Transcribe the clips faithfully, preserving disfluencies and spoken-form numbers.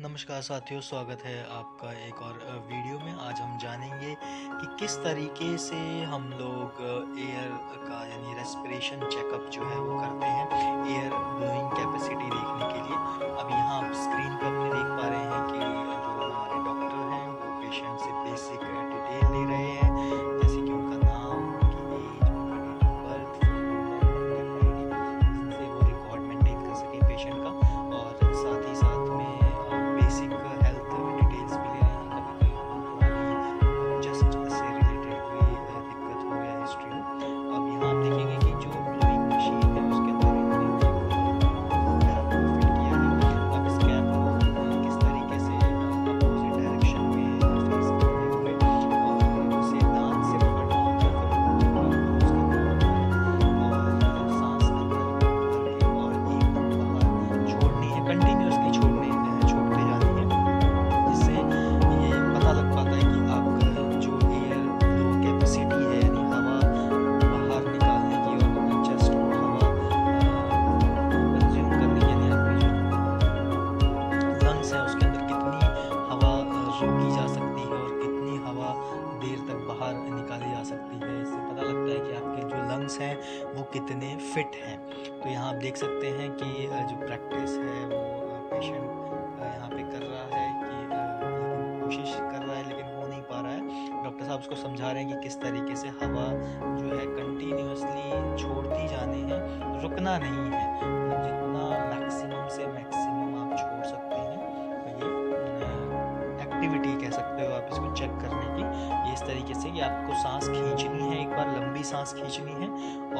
नमस्कार साथियों, स्वागत है आपका एक और वीडियो में। आज हम जानेंगे कि किस तरीके से हम लोग एयर का यानी रेस्पिरेशन चेकअप जो है वो करते हैं एयर ब्लोइंग कैपेसिटी देखने के लिए। अब यहाँ आप स्क्रीन पर अपने देख पा रहे हैं कि जो हमारे डॉक्टर हैं वो पेशेंट से बेसिक डिटेल ले रहे हैं, जैसे कि उनका नाम, उनकी एज, उनका डेट ऑफ बर्थ, से वो रिकॉर्ड मेंटेन कर सकें पेशेंट का। और साथ ही साथ में बेसिक हेल्थ डिटेल्स भी ले रहे हैं, कभी कभी जस्ट से रिलेटेड कोई दिक्कत हो या हिस्ट्री हो। अब यहाँ आप देखेंगे कि जो ब्लोइंग मशीन है उसके अंदर इन्होंने फिट किया है। अब इसके अंदर किस तरीके से अपोजिट डायरेक्शन में फेस करते हुए और उसे दांत से पकड़ना होता है और सांस अंदर करके और एक दम बाहर छोड़नी है, कंटिन्यूसली छोड़नी है। हैं वो कितने फिट हैं। तो यहाँ आप देख सकते हैं कि जो प्रैक्टिस है वो पेशेंट यहाँ पे कर रहा है कि कोशिश कर रहा है लेकिन हो नहीं पा रहा है। डॉक्टर साहब उसको समझा रहे हैं कि किस तरीके से हवा जो है कंटिन्यूसली छोड़ती जाने हैं, रुकना नहीं है, जितना मैक्सिमम से मैक्सिमम आप छोड़ सकते हैं। तो ये एक्टिविटी कह सकते हो आप इसको चेक करने की, इस तरीके से कि आपको सांस खींचनी है, एक बार लंबी सांस खींचनी है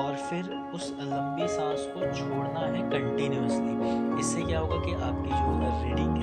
और फिर उस लंबी सांस को छोड़ना है कंटिन्यूसली। इससे क्या होगा कि आपकी जो रीडिंग